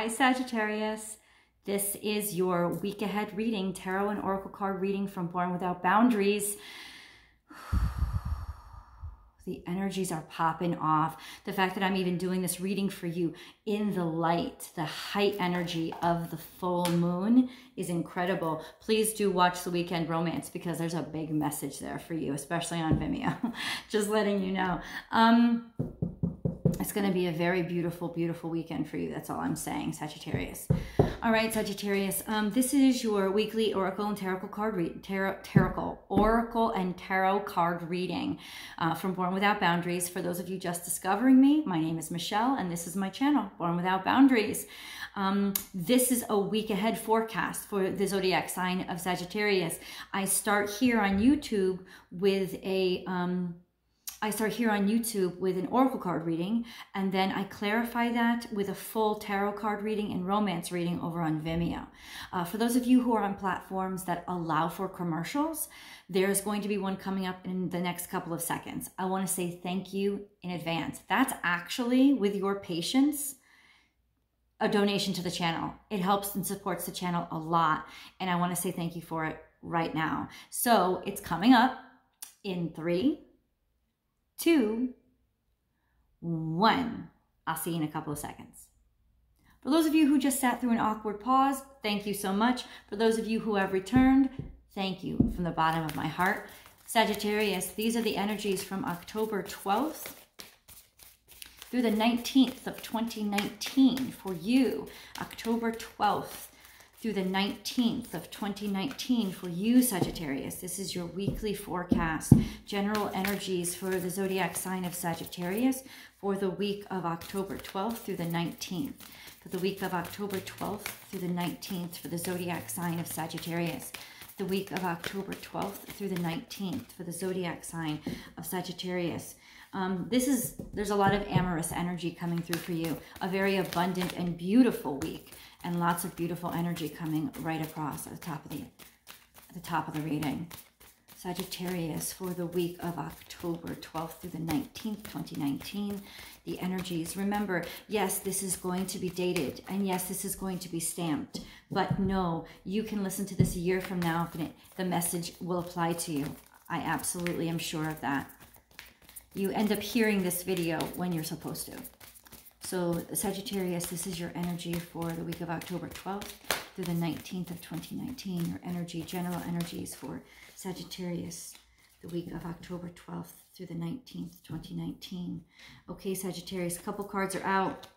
Hi Sagittarius, this is your week ahead reading, tarot and oracle card reading from Born Without Boundaries. The energies are popping off. The fact that I'm even doing this reading for you in the light, the height energy of the full moon is incredible. Please do watch The Weekend Romance because there's a big message there for you, especially on Vimeo. Just letting you know. It's going to be a very beautiful, beautiful weekend for you. That's all I'm saying, Sagittarius. All right, Sagittarius. This is your weekly oracle and tarot card reading. Oracle and tarot card reading from Born Without Boundaries. For those of you just discovering me, my name is Michelle, and this is my channel, Born Without Boundaries. This is a week ahead forecast for the zodiac sign of Sagittarius. I start here on YouTube with an oracle card reading, and then I clarify that with a full tarot card reading and romance reading over on Vimeo. For those of you who are on platforms that allow for commercials, there's going to be one coming up in the next couple of seconds. I want to say thank you in advance. That's actually, with your patience, a donation to the channel. It helps and supports the channel a lot, and I want to say thank you for it right now. So it's coming up in 3, 2, 1. I'll see you in a couple of seconds. For those of you who just sat through an awkward pause, thank you so much. For those of you who have returned, thank you from the bottom of my heart. Sagittarius, these are the energies from October 12th through the 19th of 2019 for you. October 12th through the 19th of 2019 for you, Sagittarius. This is your weekly forecast, general energies for the zodiac sign of Sagittarius for the week of October 12th through the 19th. For the week of October 12th through the 19th for the zodiac sign of Sagittarius. The week of October 12th through the 19th for the zodiac sign of Sagittarius. There's a lot of amorous energy coming through for you. A very abundant and beautiful week, and lots of beautiful energy coming right across at the top of the reading. Sagittarius, for the week of October 12th through the 19th, 2019, the energies. Remember, yes, this is going to be dated, and yes, this is going to be stamped, but no, you can listen to this a year from now, and the message will apply to you. I absolutely am sure of that. You end up hearing this video when you're supposed to. So Sagittarius, this is your energy for the week of October 12th through the 19th of 2019. Your energy, general energies for Sagittarius, the week of October 12th through the 19th, 2019. Okay, Sagittarius, a couple cards are out.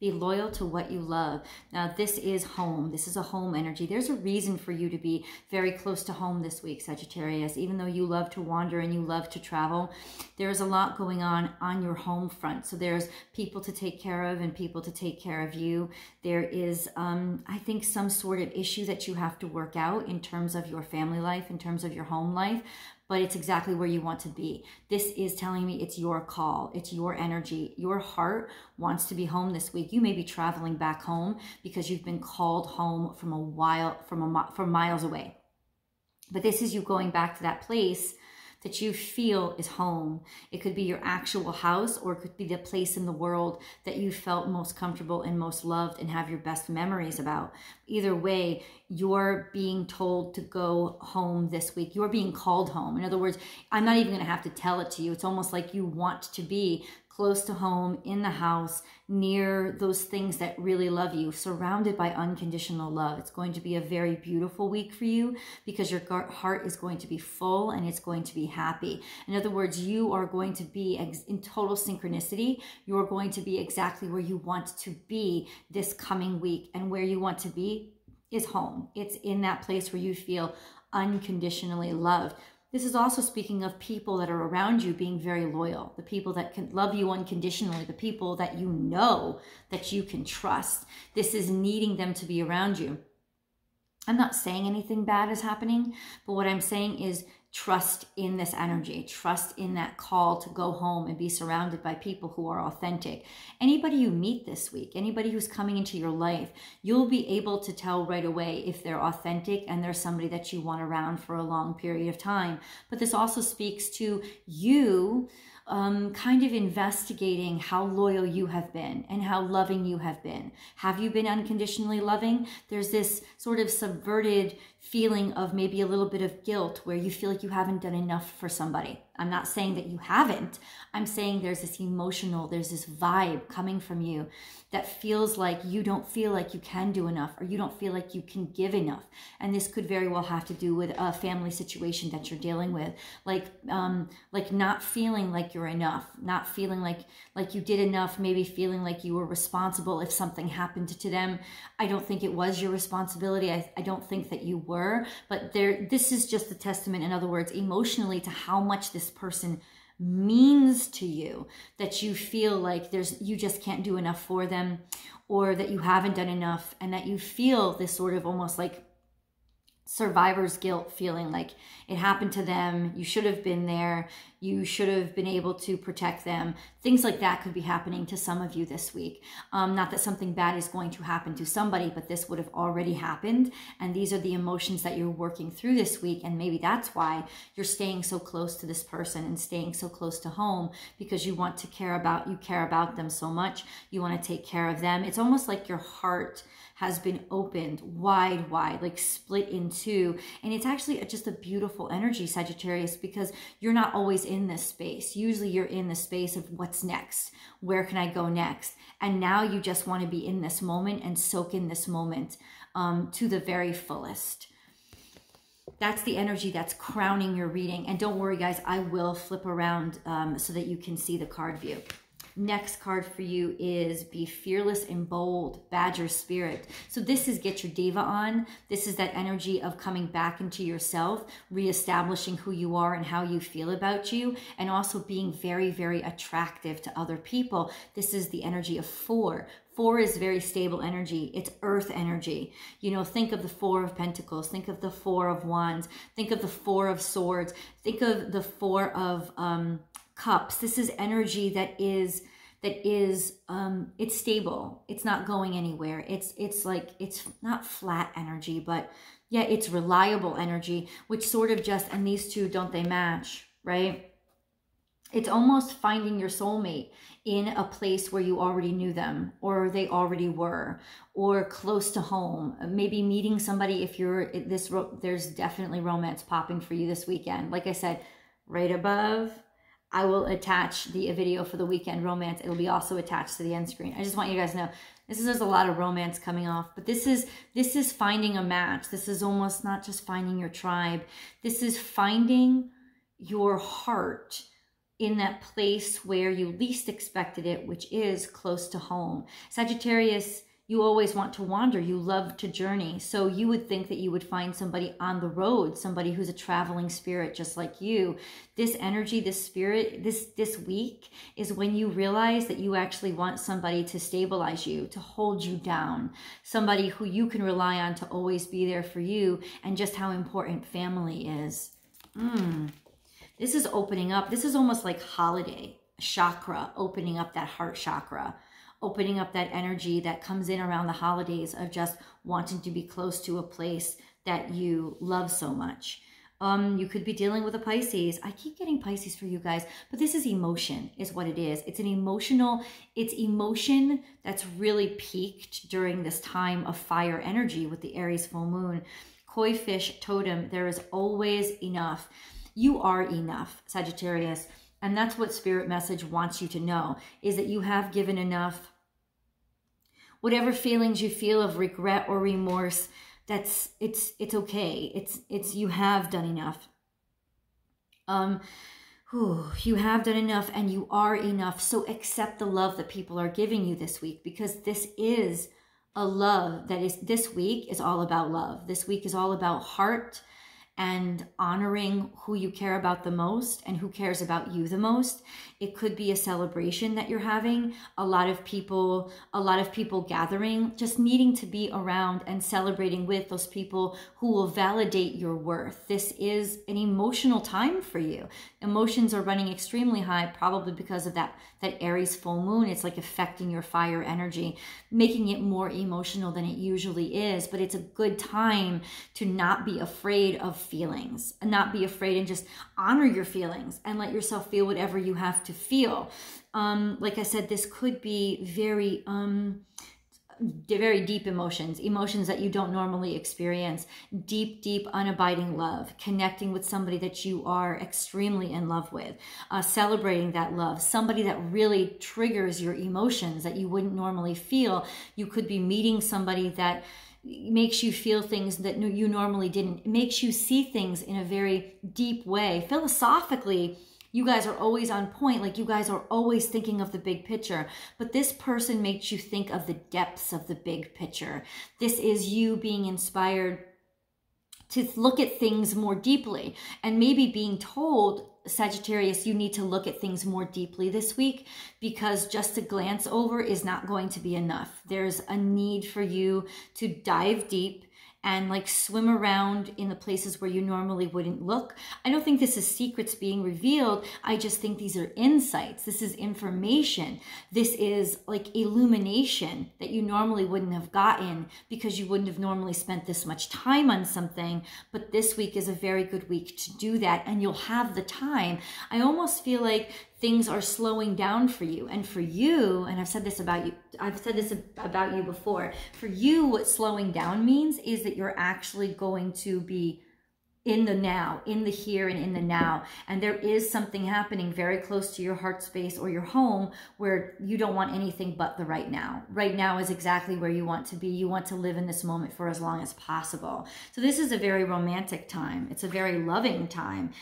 Be loyal to what you love. Now, this is home. This is a home energy. There's a reason for you to be very close to home this week, Sagittarius. Even though you love to wander and you love to travel, there's a lot going on your home front. So there's people to take care of and people to take care of you. There is, I think, some sort of issue that you have to work out in terms of your family life, in terms of your home life. But it's exactly where you want to be. This is telling me it's your call. It's your energy. Your heart wants to be home this week. You may be traveling back home because you've been called home from miles away. But this is you going back to that place that you feel is home. It could be your actual house, or it could be the place in the world that you felt most comfortable and most loved and have your best memories about. Either way, you're being told to go home this week. You're being called home. In other words, I'm not even going to have to tell it to you. It's almost like you want to be close to home, in the house, near those things that really love you, surrounded by unconditional love. It's going to be a very beautiful week for you because your heart is going to be full and it's going to be happy. In other words, you are going to be in total synchronicity. You're going to be exactly where you want to be this coming week, and where you want to be is home. It's in that place where you feel unconditionally loved. This is also speaking of people that are around you being very loyal, the people that can love you unconditionally, the people that you know that you can trust. This is needing them to be around you. I'm not saying anything bad is happening, but what I'm saying is trust in this energy, trust in that call to go home and be surrounded by people who are authentic. Anybody you meet this week, anybody who's coming into your life, you'll be able to tell right away if they're authentic and they're somebody that you want around for a long period of time. But this also speaks to you kind of investigating how loyal you have been and how loving you have been. Have you been unconditionally loving? There's this sort of subverted feeling of maybe a little bit of guilt where you feel like you haven't done enough for somebody. I'm not saying that you haven't. I'm saying there's this emotional, there's this vibe coming from you that feels like you don't feel like you can do enough, or you don't feel like you can give enough. And this could very well have to do with a family situation that you're dealing with, like not feeling like you're enough, not feeling like you did enough, maybe feeling like you were responsible if something happened to them. I don't think it was your responsibility. I don't think that you were, but this is just a testament, in other words, emotionally, to how much this person means to you, that you feel like you just can't do enough for them, or that you haven't done enough, and that you feel this sort of almost like survivor's guilt, feeling like it happened to them, you should have been there, you should have been able to protect them. Things like that could be happening to some of you this week. Not that something bad is going to happen to somebody, but this would have already happened. And these are the emotions that you're working through this week. And maybe that's why you're staying so close to this person and staying so close to home, because you want to care about them so much. You want to take care of them. It's almost like your heart has been opened wide, like split in two. And it's actually just a beautiful energy, Sagittarius, because you're not always in this space. Usually you're in the space of what's next? Where can I go next? And now you just want to be in this moment and soak in this moment to the very fullest. That's the energy that's crowning your reading. And don't worry, guys, I will flip around so that you can see the card view. Next card for you is Be Fearless and Bold, Badger Spirit. So this is Get Your Diva On. This is that energy of coming back into yourself, reestablishing who you are and how you feel about you, and also being very, very attractive to other people. This is the energy of 4. 4 is very stable energy. It's earth energy. You know, think of the 4 of Pentacles. Think of the 4 of Wands. Think of the 4 of Swords. Think of the 4 of Cups. This is energy that is it's stable. It's not going anywhere. It's like, it's not flat energy, but yeah, it's reliable energy, which sort of just, and these two, don't they match, right? It's almost finding your soulmate in a place where you already knew them, or they already were, or close to home. Maybe meeting somebody. If you're this, there's definitely romance popping for you this weekend. Like I said, right above, I will attach the video for the weekend romance. It'll be also attached to the end screen. I just want you guys to know, there's a lot of romance coming off, but this is finding a match. This is almost not just finding your tribe. This is finding your heart in that place where you least expected it, which is close to home. Sagittarius, you always want to wander. You love to journey. So you would think that you would find somebody on the road, somebody who's a traveling spirit just like you. This energy, this spirit, this week is when you realize that you actually want somebody to stabilize you, to hold you down, somebody who you can rely on to always be there for you, and just how important family is. This is opening up. This is almost like holiday chakra, opening up that heart chakra, opening up that energy that comes in around the holidays of just wanting to be close to a place that you love so much. You could be dealing with a Pisces. I keep getting Pisces for you guys, but this is emotion, is what it is. It's emotion that's really peaked during this time of fire energy with the Aries full moon. Koi fish totem, there is always enough. You are enough, Sagittarius. And that's what spirit message wants you to know, is that you have given enough. Whatever feelings you feel of regret or remorse, it's okay. It's you have done enough. You have done enough and you are enough. So accept the love that people are giving you this week, because this is a love that is, this week is all about love. This week is all about heart, and honoring who you care about the most and who cares about you the most. It could be a celebration that you're having, a lot of people gathering, just needing to be around and celebrating with those people who will validate your worth. This is an emotional time for you. Emotions are running extremely high, probably because of that Aries full moon. It's like affecting your fire energy, making it more emotional than it usually is, but it's a good time to not be afraid of feelings and not be afraid, and just honor your feelings and let yourself feel whatever you have to feel. Like I said, this could be very deep emotions, emotions that you don't normally experience, deep, deep, unabiding love, connecting with somebody that you are extremely in love with, celebrating that love, somebody that really triggers your emotions that you wouldn't normally feel. You could be meeting somebody that makes you feel things that you normally didn't. It makes you see things in a very deep way. Philosophically, you guys are always on point. Like, you guys are always thinking of the big picture, but this person makes you think of the depths of the big picture. This is you being inspired to look at things more deeply, and maybe being told, Sagittarius, you need to look at things more deeply this week, because just a glance over is not going to be enough. There's a need for you to dive deep and like swim around in the places where you normally wouldn't look. I don't think this is secrets being revealed. I just think these are insights. This is information. This is like illumination that you normally wouldn't have gotten, because you wouldn't have normally spent this much time on something. But this week is a very good week to do that, and you'll have the time. I almost feel like things are slowing down for you, and for you, and I've said this about you before, for you, what slowing down means is that you're actually going to be in the now, in the here and in the now. And there is something happening very close to your heart space or your home where you don't want anything but the right now. Right now is exactly where you want to be. You want to live in this moment for as long as possible. So this is a very romantic time. It's a very loving time.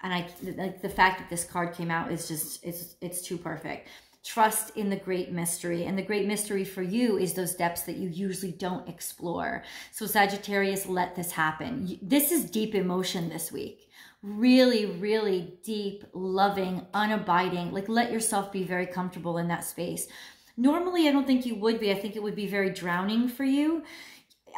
And I like the fact that this card came out is just, it's too perfect. Trust in the great mystery. And the great mystery for you is those depths that you usually don't explore. So Sagittarius, let this happen. This is deep emotion this week. Really, really deep, loving, unabiding. Like, let yourself be very comfortable in that space. Normally, I don't think you would be. I think it would be very drowning for you.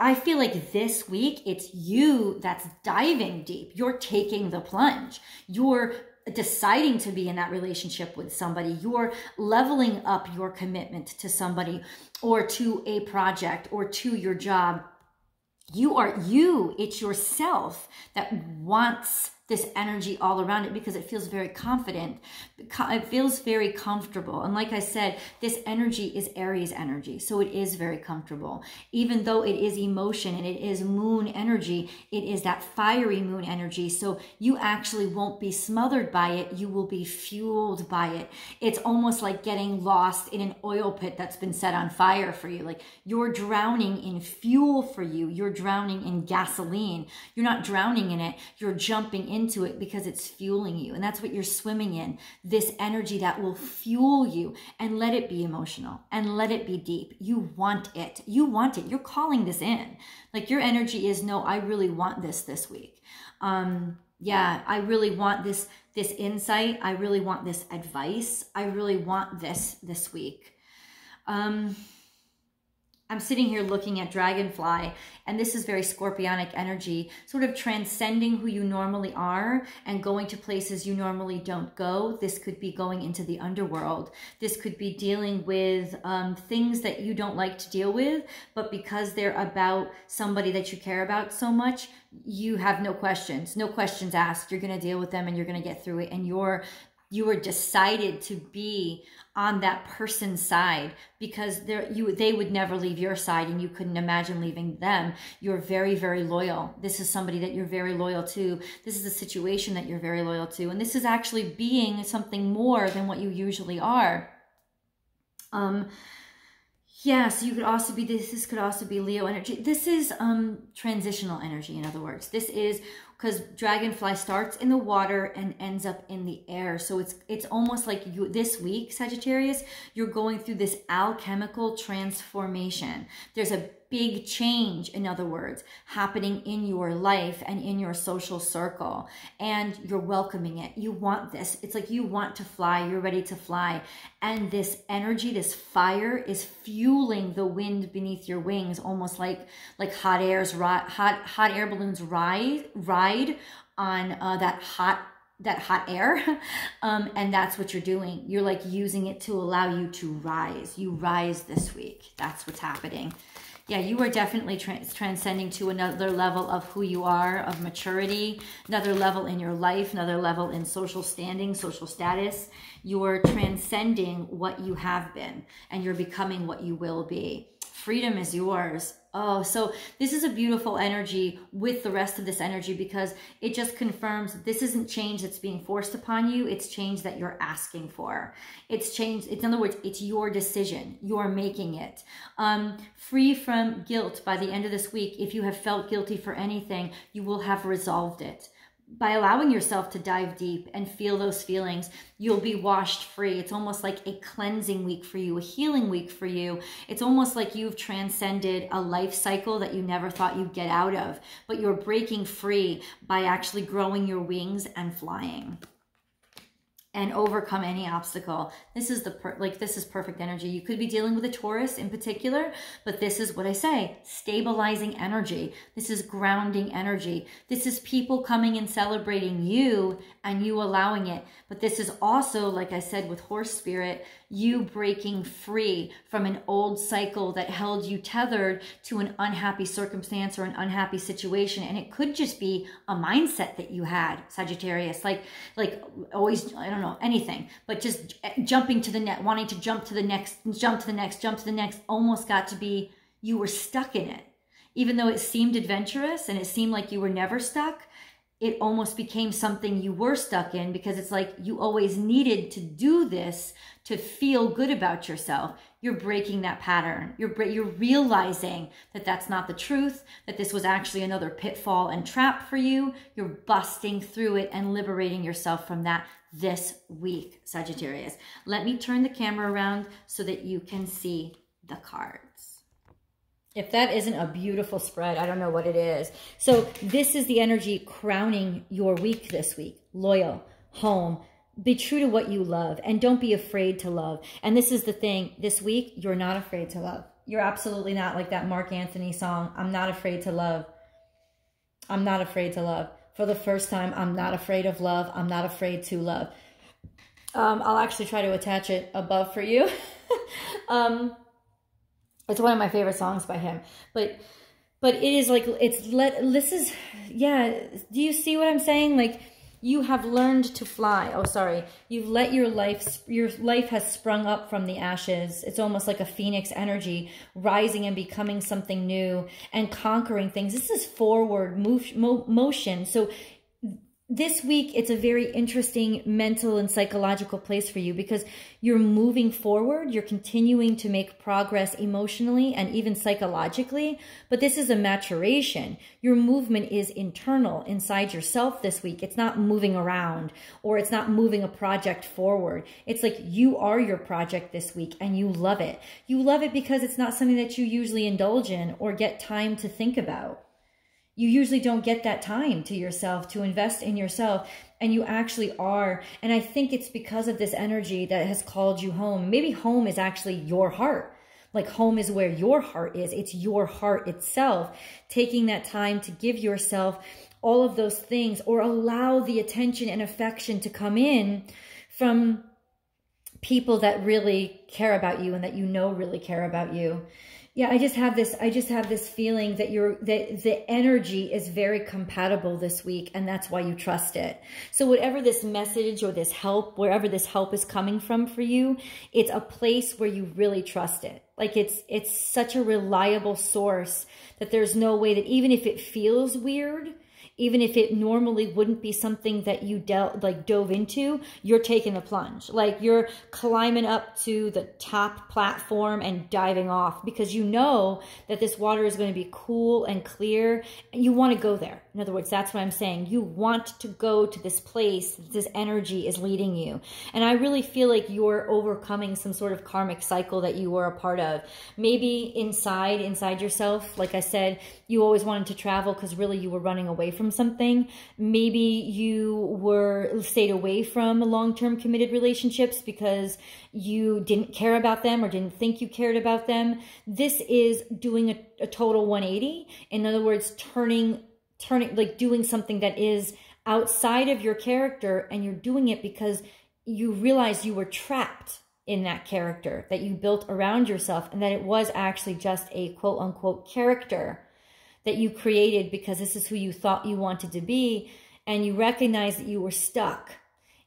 I feel like this week, it's you that's diving deep. You're taking the plunge. You're deciding to be in that relationship with somebody. You're leveling up your commitment to somebody or to a project or to your job. You are you. It's yourself that wants this energy all around it, because it feels very confident. It feels very comfortable. And like I said, this energy is Aries energy. So it is very comfortable. Even though it is emotion and it is moon energy, it is that fiery moon energy. So you actually won't be smothered by it. You will be fueled by it. It's almost like getting lost in an oil pit that's been set on fire for you. Like, you're drowning in fuel for you. You're drowning in gasoline. You're not drowning in it. You're jumping into it because it's fueling you. And that's what you're swimming in, this energy that will fuel you. And let it be emotional and let it be deep. You want it. You want it. You're calling this in. Like, your energy is, no, I really want this week. Yeah, I really want this insight. I really want this advice. I really want this week. I'm sitting here looking at dragonfly, and this is very scorpionic energy, sort of transcending who you normally are and going to places you normally don't go. This could be going into the underworld. This could be dealing with things that you don't like to deal with, but because they're about somebody that you care about so much, you have no questions asked. You're going to deal with them and you're going to get through it. And you were decided to be on that person's side, because they would never leave your side, and you couldn't imagine leaving them. You're very, very loyal. This is somebody that you're very loyal to. This is a situation that you're very loyal to. And this is actually being something more than what you usually are. Yeah, so you could also be this could also be Leo energy. This is transitional energy, in other words. This is because dragonfly starts in the water and ends up in the air. So it's almost like you, this week, Sagittarius, you're going through this alchemical transformation. There's a big change, in other words, happening in your life and in your social circle, and you're welcoming it. You want this. It's like you want to fly. You're ready to fly. And this energy, this fire, is fueling the wind beneath your wings, almost like hot air balloons ride on that hot air. And that's what you're doing. You're like using it to allow you to rise. You rise this week. That's what's happening. Yeah, you are definitely transcending to another level of who you are, of maturity, another level in your life, another level in social standing, social status. You are transcending what you have been, and you're becoming what you will be. Freedom is yours. Oh, so this is a beautiful energy with the rest of this energy, because it just confirms that this isn't change that's being forced upon you. It's change that you're asking for. It's change. It's, in other words, it's your decision. You're making it. Free from guilt by the end of this week. If you have felt guilty for anything, you will have resolved it. By allowing yourself to dive deep and feel those feelings, you'll be washed free. It's almost like a cleansing week for you, a healing week for you. It's almost like you've transcended a life cycle that you never thought you'd get out of, but you're breaking free by actually growing your wings and flying. And overcome any obstacle. This is the perfect energy. You could be dealing with a Taurus in particular, but this is what I say, stabilizing energy. This is grounding energy. This is people coming and celebrating you and you allowing it. But this is also, like I said, with horse spirit, you breaking free from an old cycle that held you tethered to an unhappy circumstance or an unhappy situation. And it could just be a mindset that you had, Sagittarius, like always, I don't know, anything, but just jumping to the net, wanting to jump to the next, jump to the next, jump to the next, almost got to be, you were stuck in it. Even though it seemed adventurous and it seemed like you were never stuck, it almost became something you were stuck in, because it's like you always needed to do this to feel good about yourself. You're breaking that pattern. You're realizing that that's not the truth, that this was actually another pitfall and trap for you. You're busting through it and liberating yourself from that this week, Sagittarius. Let me turn the camera around so that you can see the cards. If that isn't a beautiful spread, I don't know what it is. So this is the energy crowning your week this week. Loyal, home, be true to what you love, and don't be afraid to love. And this is the thing, this week, you're not afraid to love. You're absolutely not, like that Mark Anthony song, I'm not afraid to love. I'm not afraid to love. For the first time, I'm not afraid of love. I'm not afraid to love. I'll actually try to attach it above for you. It's one of my favorite songs by him, but it is like, it's this is, yeah. Do you see what I'm saying? Like, you have learned to fly. Oh, sorry. You've let your life has sprung up from the ashes. It's almost like a phoenix energy, rising and becoming something new and conquering things. This is forward motion. So this week, it's a very interesting mental and psychological place for you, because you're moving forward, you're continuing to make progress emotionally and even psychologically, but this is a maturation. Your movement is internal, inside yourself this week. It's not moving around, or it's not moving a project forward. It's like you are your project this week, and you love it. You love it because it's not something that you usually indulge in or get time to think about. You usually don't get that time to yourself to invest in yourself, and you actually are. And I think it's because of this energy that has called you home. Maybe home is actually your heart. Like, home is where your heart is. It's your heart itself. Taking that time to give yourself all of those things, or allow the attention and affection to come in from people that really care about you and that you know really care about you. Yeah, I just have this feeling that the energy is very compatible this week, and that's why you trust it. So whatever this message or this help, wherever this help is coming from for you, it's a place where you really trust it. Like, it's such a reliable source that there's no way that, even if it feels weird, even if it normally wouldn't be something that you dove into, you're taking the plunge. Like, you're climbing up to the top platform and diving off, because you know that this water is going to be cool and clear, and you want to go there. In other words, that's what I'm saying. You want to go to this place that this energy is leading you. And I really feel like you're overcoming some sort of karmic cycle that you were a part of. Maybe inside yourself, like I said, you always wanted to travel because really you were running away from something. Maybe you were stayed away from long-term committed relationships because you didn't care about them or didn't think you cared about them. This is doing a total 180. In other words, turning, like, doing something that is outside of your character, and you're doing it because you realize you were trapped in that character that you built around yourself, and that it was actually just a quote unquote character that you created because this is who you thought you wanted to be, and you recognize that you were stuck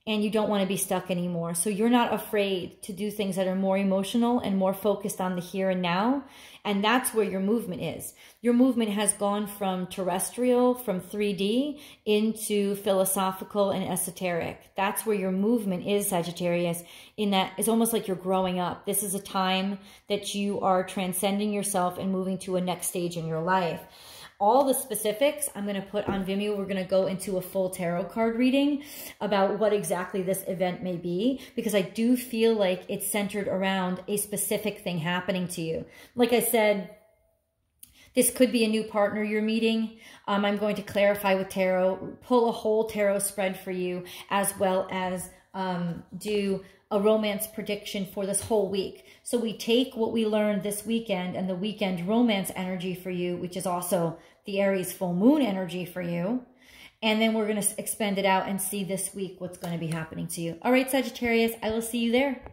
and you don't want to be stuck anymore. So you're not afraid to do things that are more emotional and more focused on the here and now. And that's where your movement is. Your movement has gone from terrestrial, from 3D, into philosophical and esoteric. That's where your movement is, Sagittarius, in that it's almost like you're growing up. This is a time that you are transcending yourself and moving to a next stage in your life. All the specifics I'm going to put on Vimeo. We're going to go into a full tarot card reading about what exactly this event may be, because I do feel like it's centered around a specific thing happening to you. Like I said, this could be a new partner you're meeting. I'm going to clarify with tarot, pull a whole tarot spread for you, as well as do a romance prediction for this whole week. So we take what we learned this weekend and the weekend romance energy for you, which is also the Aries full moon energy for you. And then we're going to expand it out and see this week what's going to be happening to you. All right, Sagittarius, I will see you there.